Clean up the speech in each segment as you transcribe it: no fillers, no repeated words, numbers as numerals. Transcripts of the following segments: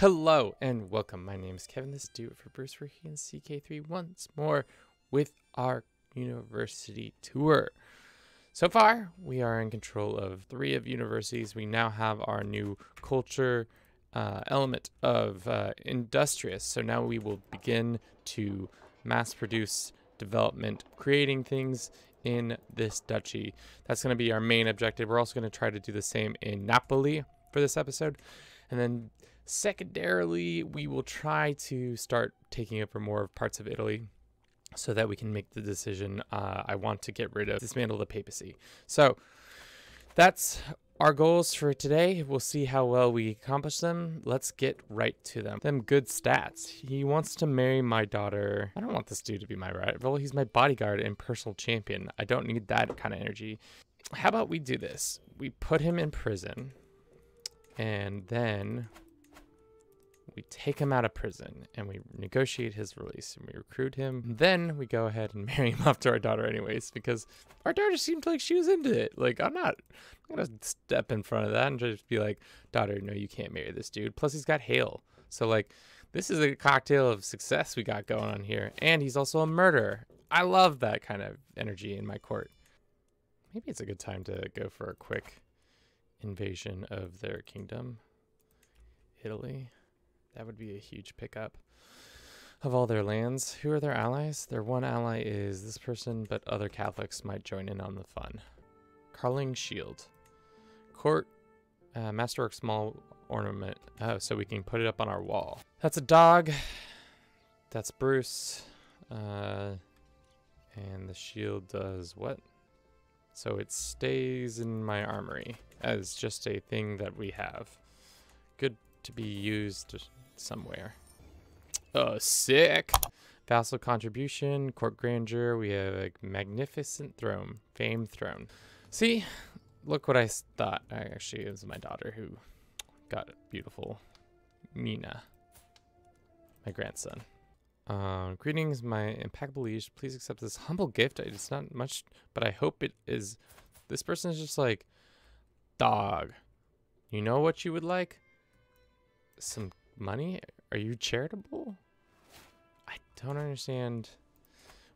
Hello and welcome. My name is Kevin. This is Do It for Bruce, Ricky, and CK3 once more with our university tour. So far, we are in control of three of universities. We now have our new culture element of industrious. So now we will begin to mass produce development, creating things in this duchy. That's going to be our main objective. We're also going to try to do the same in Napoli for this episode. And then secondarily, we will try to start taking over more parts of Italy so that we can make the decision. I want to get rid of, dismantle the papacy. So that's our goals for today. We'll see how well we accomplish them. Let's get right to them. Them good stats. He wants to marry my daughter. I don't want this dude to be my rival. He's my bodyguard and personal champion. I don't need that kind of energy. How about we do this? We put him in prison and then we take him out of prison and we negotiate his release and we recruit him. Then we go ahead and marry him off to our daughter anyways, because our daughter seemed like she was into it. Like, I'm gonna step in front of that and just be like, daughter, no, you can't marry this dude. Plus he's got hail. So like, this is a cocktail of success we got going on here. And he's also a murderer. I love that kind of energy in my court. Maybe it's a good time to go for a quick invasion of their kingdom, Italy. That would be a huge pickup of all their lands. Who are their allies? Their one ally is this person, but other Catholics might join in on the fun. Carling Shield. Court Masterwork Small Ornament. Oh, so we can put it up on our wall. That's a dog. That's Bruce. And the shield does what? So it stays in my armory as just a thing that we have. Good to be used somewhere. Oh, sick. Vassal contribution, court grandeur. We have a magnificent throne, fame throne. See, look what I thought. Actually, it was my daughter who got beautiful Nina, my grandson. Greetings, my impeccable liege. Please accept this humble gift. It's not much, but I hope it is. This person is just like, dog, you know what you would like? Some money? Are you charitable? I don't understand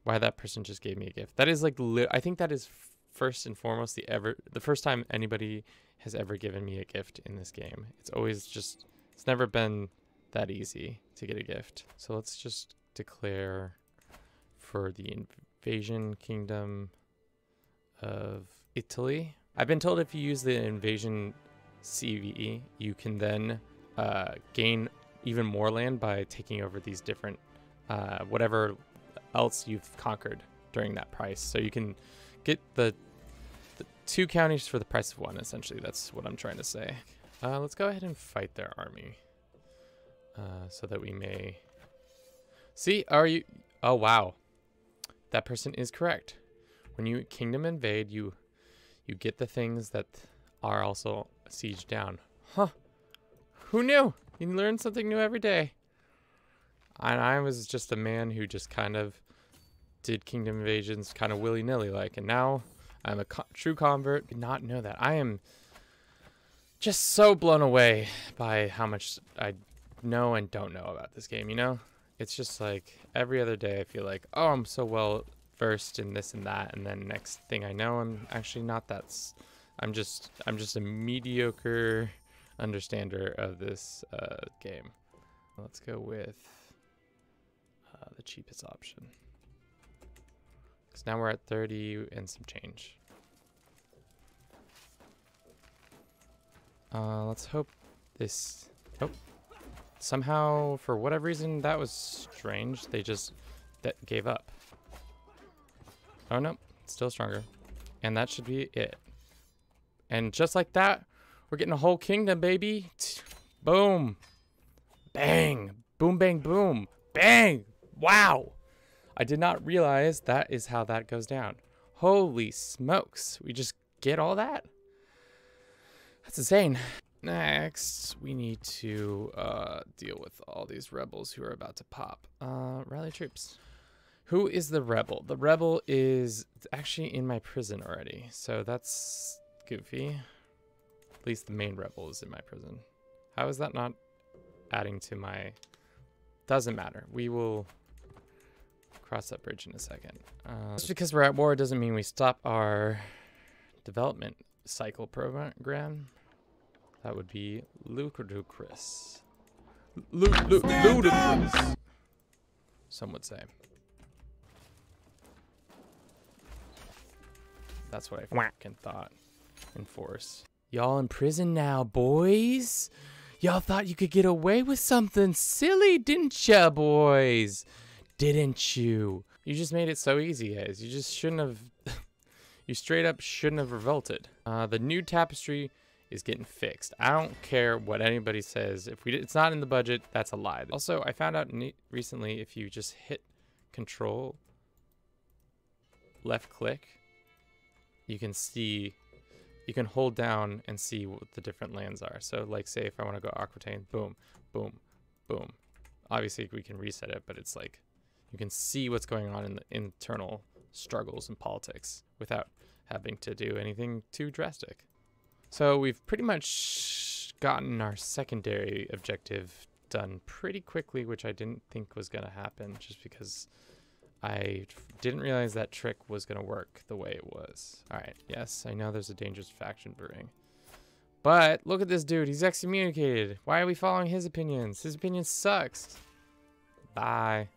why that person just gave me a gift. That is like, I think that is first and foremost the first time anybody has ever given me a gift in this game. It's always just, it's never been that easy to get a gift. So let's just declare for the invasion kingdom of Italy. I've been told if you use the invasion CVE, you can then gain even more land by taking over these different whatever else you've conquered during that price. So you can get the two counties for the price of one, essentially. That's what I'm trying to say. Let's go ahead and fight their army so that we may see. Are you? Oh wow, that person is correct. When you kingdom invade, you get the things that are also sieged down. Huh. Who knew? You learn something new every day. And I was just a man who just kind of did kingdom invasions kind of willy-nilly like, and now I'm a true convert. Did not know that. I am just so blown away by how much I know and don't know about this game, you know? It's just like every other day I feel like, oh, I'm so well versed in this and that, and then next thing I know, I'm actually not that. I'm just a mediocre understander of this game. Let's go with the cheapest option, because now we're at 30 and some change. Let's hope this, oh, somehow for whatever reason that was strange, they just that gave up. Oh no, it's still stronger, and that should be it. And just like that, we're getting a whole kingdom, baby. Boom. Bang. Boom, bang, boom. Bang. Wow. I did not realize that is how that goes down. Holy smokes. We just get all that? That's insane. Next, we need to deal with all these rebels who are about to pop. Rally troops. Who is the rebel? The rebel is actually in my prison already, so that's goofy. At least the main rebel is in my prison. How is that not adding to my... Doesn't matter. We will cross that bridge in a second. Just because we're at war doesn't mean we stop our development cycle program. That would be ludicrous. Ludicrous, some would say. That's what I fucking thought. Enforce. Y'all in prison now, boys. Y'all thought you could get away with something silly, didn't ya, boys? Didn't you? You just made it so easy, guys. You just shouldn't have... You straight up shouldn't have revolted. The new tapestry is getting fixed. I don't care what anybody says. If we did, it's not in the budget, that's a lie. Also, I found out recently if you just hit Control, left click, you can see... You can hold down and see what the different lands are. So like say if I want to go Aquitaine, boom, boom, boom. Obviously we can reset it, but it's like you can see what's going on in the internal struggles and politics without having to do anything too drastic. So we've pretty much gotten our secondary objective done pretty quickly, which I didn't think was going to happen just because I didn't realize that trick was going to work the way it was. All right. Yes, I know there's a dangerous faction brewing. But look at this dude. He's excommunicated. Why are we following his opinions? His opinion sucks. Bye.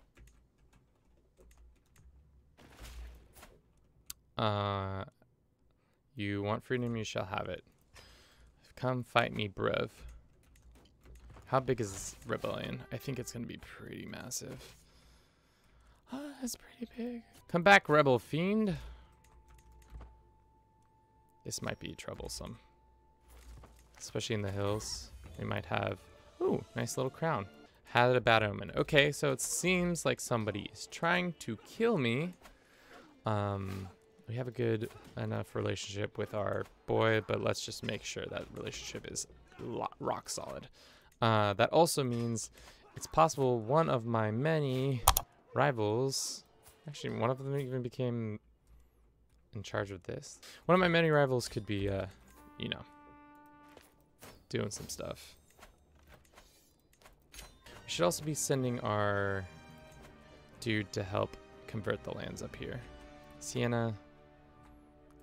You want freedom, you shall have it. Come fight me, bruv. How big is this rebellion? I think it's going to be pretty massive. Oh, that's pretty big. Come back, rebel fiend. This might be troublesome. Especially in the hills. We might have... Ooh, nice little crown. Had a bad omen. Okay, so it seems like somebody is trying to kill me. We have a good enough relationship with our boy, but let's just make sure that relationship is rock solid. That also means it's possible one of my many... rivals, actually one of them even became in charge of this. One of my many rivals could be, you know, doing some stuff. We should also be sending our dude to help convert the lands up here. Sienna,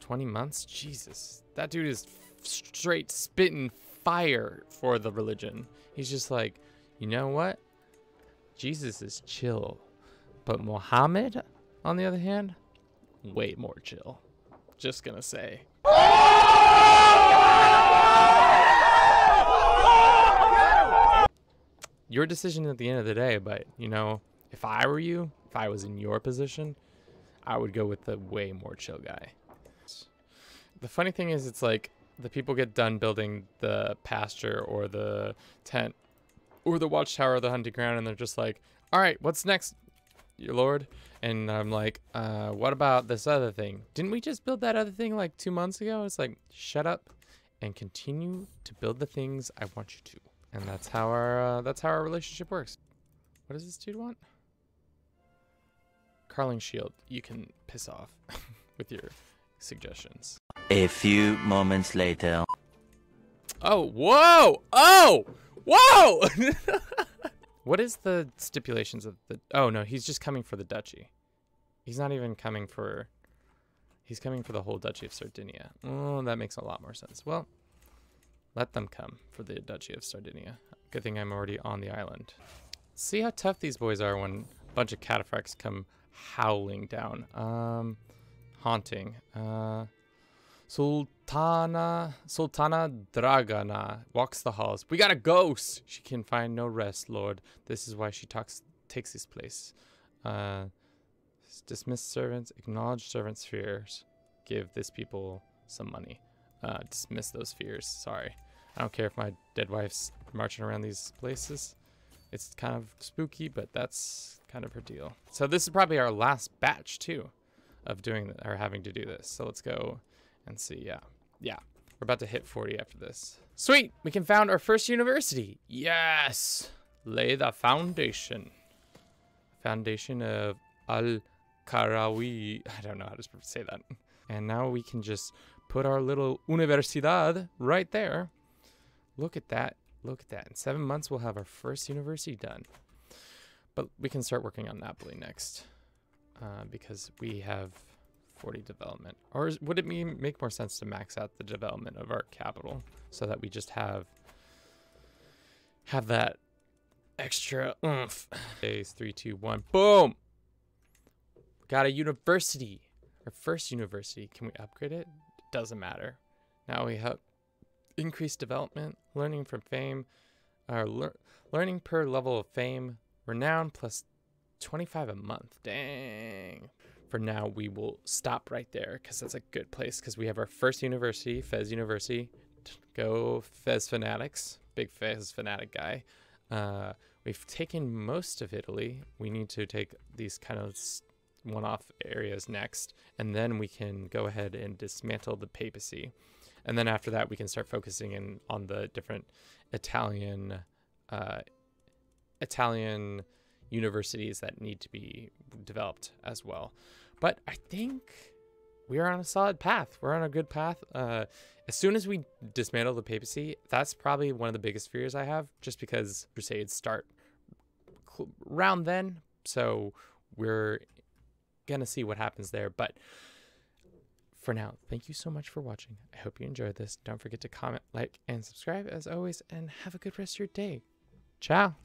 20 months? Jesus, that dude is straight spitting fire for the religion. He's just like, you know what? Jesus is chill. But Muhammad, on the other hand, way more chill. Just gonna say. Your decision at the end of the day, but you know, if I were you, if I was in your position, I would go with the way more chill guy. The funny thing is, it's like the people get done building the pasture or the tent or the watchtower or the hunting ground, and they're just like, all right, what's next? Your lord. And I'm like, what about this other thing? Didn't we just build that other thing like 2 months ago? It's like, shut up and continue to build the things I want you to. And that's how our relationship works. What does this dude want? Carling shield. You can piss off with your suggestions. A few moments later. Oh, whoa. Oh, whoa. What is the stipulations of the... Oh, no, he's just coming for the duchy. He's not even coming for... He's coming for the whole duchy of Sardinia. Oh, that makes a lot more sense. Well, let them come for the duchy of Sardinia. Good thing I'm already on the island. See how tough these boys are when a bunch of cataphracts come howling down. Haunting. Sultana Dragana walks the halls. We got a ghost. She can find no rest, lord. This is why she takes this place. Dismiss servants, acknowledge servants' fears. Give this people some money. Dismiss those fears. Sorry. I don't care if my dead wife's marching around these places. It's kind of spooky, but that's kind of her deal. So this is probably our last batch, too, of doing or having to do this. So let's go... and see, yeah, we're about to hit 40 after this. Sweet, we can found our first university. Yes, lay the foundation of al Karawi. I don't know how to say that. And now we can just put our little universidad right there. Look at that Look at that. In 7 months, we'll have our first university done. But we can start working on Napoli next because we have 40 development. Or would it make more sense to max out the development of our capital so that we just have that extra oomph? Days, 3, 2, 1, boom! Got a university. Our first university. Can we upgrade it? Doesn't matter. Now we have increased development, learning from fame, or learning per level of fame, renown plus 25 a month. Dang. For now, we will stop right there because that's a good place because we have our first university, Fez University. Go Fez fanatics. Big Fez fanatic guy. We've taken most of Italy. We need to take these kind of one-off areas next, and then we can go ahead and dismantle the papacy, and then after that we can start focusing in on the different Italian universities that need to be developed as well. But I think we're on a solid path. We're on a good path. As soon as we dismantle the papacy, that's probably one of the biggest fears I have, just because crusades start around then, so we're gonna see what happens there. But for now, thank you so much for watching. I hope you enjoyed this. Don't forget to comment, like, and subscribe as always, and have a good rest of your day. Ciao.